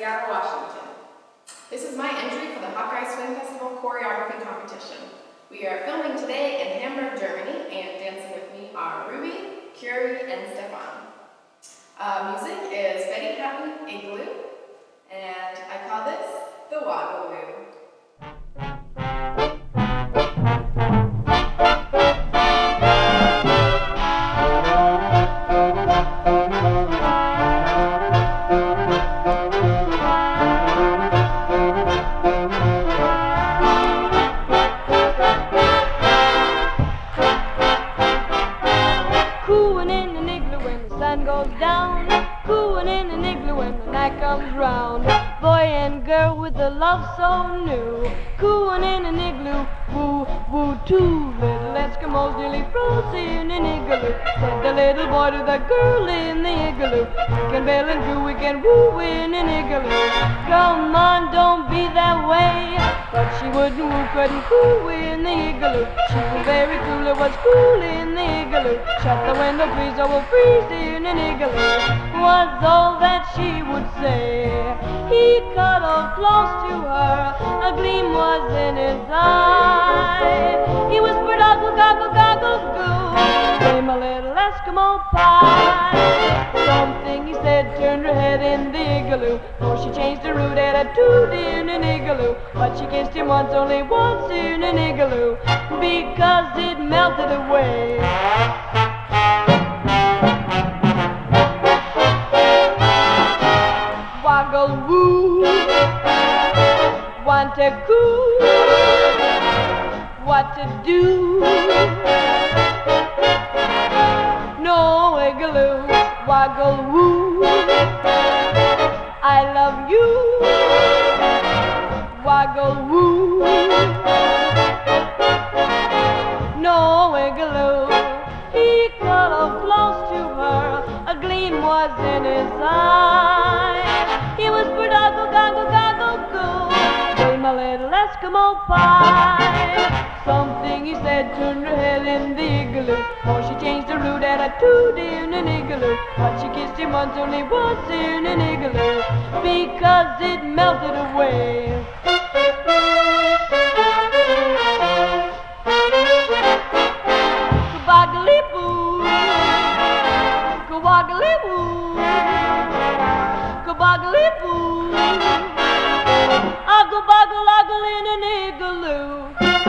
Seattle, Washington. This is my entry for the Hawkeye Swing Festival choreography competition. We are filming today in Hamburg, Germany, and dancing with me are Ruby, Curie, and Stefan. Music is Betty Hutton, Igloo, and I call this the Wagawoo. Cooing in an igloo when the sun goes down, cooing in an igloo when the night comes round, boy and girl with a love so new, cooing in an igloo, woo woo too. Little Eskimos nearly froze in an igloo, said the little boy to the girl in the igloo, we can bail and do, we can woo in an igloo. Come on, don't be that way, but she wouldn't woo, couldn't coo in the igloo. She was very cool, it was cool in the igloo. Shut the window please, I will freeze in an igloo, was all that she would say. He cuddled close to her, a gleam was in his eye. He whispered, "Ogle, goggle, goggle, goo, I'm a little Eskimo pie." Something he said turned her head in the igloo, though she changed her rude attitude in an igloo. But she kissed him once, only once in an igloo, because it melted away. Wagawoo, want to coo, what to do, no igloo. Wagawoo, I love you, Wagawoo, no igloo. He cuddled close to her, a gleam was in his eye. A little Eskimo pie. Something he said turned her head in the igloo, oh, she changed her rude attitude in an igloo. But she kissed him once, only once in an igloo, because it melted away. Kaboggaliboo, kaboggaliboo, kaboggaliboo, oggle boggle oggle in an igloo.